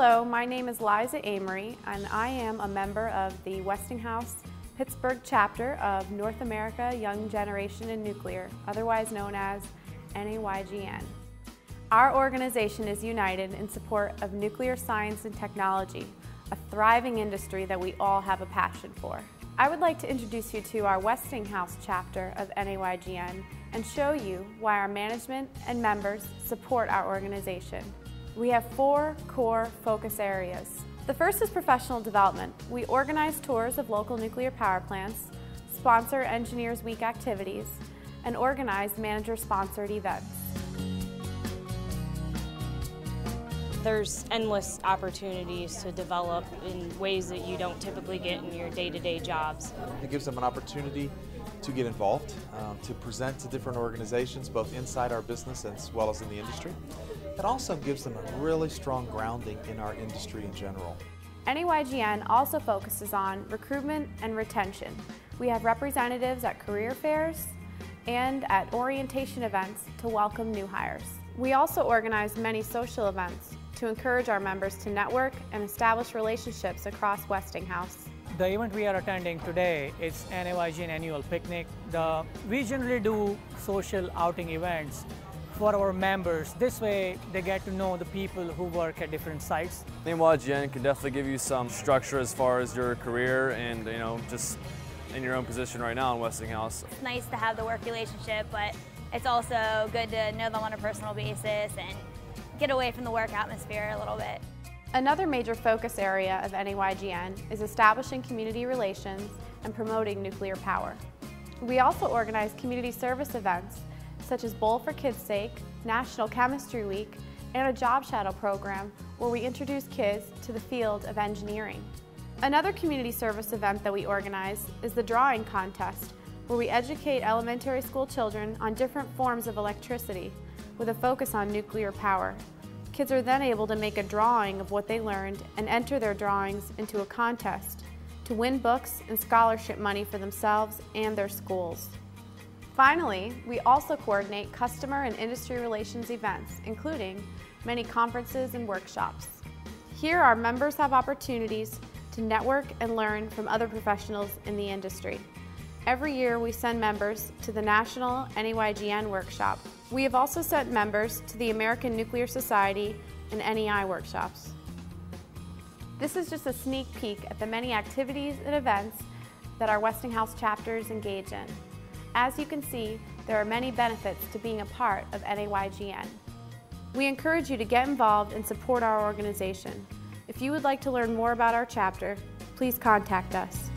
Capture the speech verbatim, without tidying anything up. Hello, my name is Liza Amory, and I am a member of the Westinghouse Pittsburgh chapter of North America Young Generation in Nuclear, otherwise known as N A Y G N. Our organization is united in support of nuclear science and technology, a thriving industry that we all have a passion for. I would like to introduce you to our Westinghouse chapter of N A Y G N and show you why our management and members support our organization. We have four core focus areas. The first is professional development. We organize tours of local nuclear power plants, sponsor Engineers Week activities, and organize manager-sponsored events. There's endless opportunities to develop in ways that you don't typically get in your day-to-day jobs. It gives them an opportunity to get involved, um, to present to different organizations both inside our business as well as in the industry. It also gives them a really strong grounding in our industry in general. N A Y G N also focuses on recruitment and retention. We have representatives at career fairs and at orientation events to welcome new hires. We also organize many social events to encourage our members to network and establish relationships across Westinghouse. The event we are attending today is N A Y G N Annual Picnic. The, we generally do social outing events for our members. This way they get to know the people who work at different sites. N A Y G N can definitely give you some structure as far as your career and, you know, just in your own position right now in Westinghouse. It's nice to have the work relationship, but it's also good to know them on a personal basis and get away from the work atmosphere a little bit. Another major focus area of N A Y G N is establishing community relations and promoting nuclear power. We also organize community service events such as Bowl for Kids' Sake, National Chemistry Week, and a job shadow program where we introduce kids to the field of engineering. Another community service event that we organize is the drawing contest, where we educate elementary school children on different forms of electricity with a focus on nuclear power. Kids are then able to make a drawing of what they learned and enter their drawings into a contest to win books and scholarship money for themselves and their schools. Finally, we also coordinate customer and industry relations events, including many conferences and workshops. Here, our members have opportunities to network and learn from other professionals in the industry. Every year, we send members to the National N A Y G N workshop. We have also sent members to the American Nuclear Society and N E I workshops. This is just a sneak peek at the many activities and events that our Westinghouse chapters engage in. As you can see, there are many benefits to being a part of N A Y G N. We encourage you to get involved and support our organization. If you would like to learn more about our chapter, please contact us.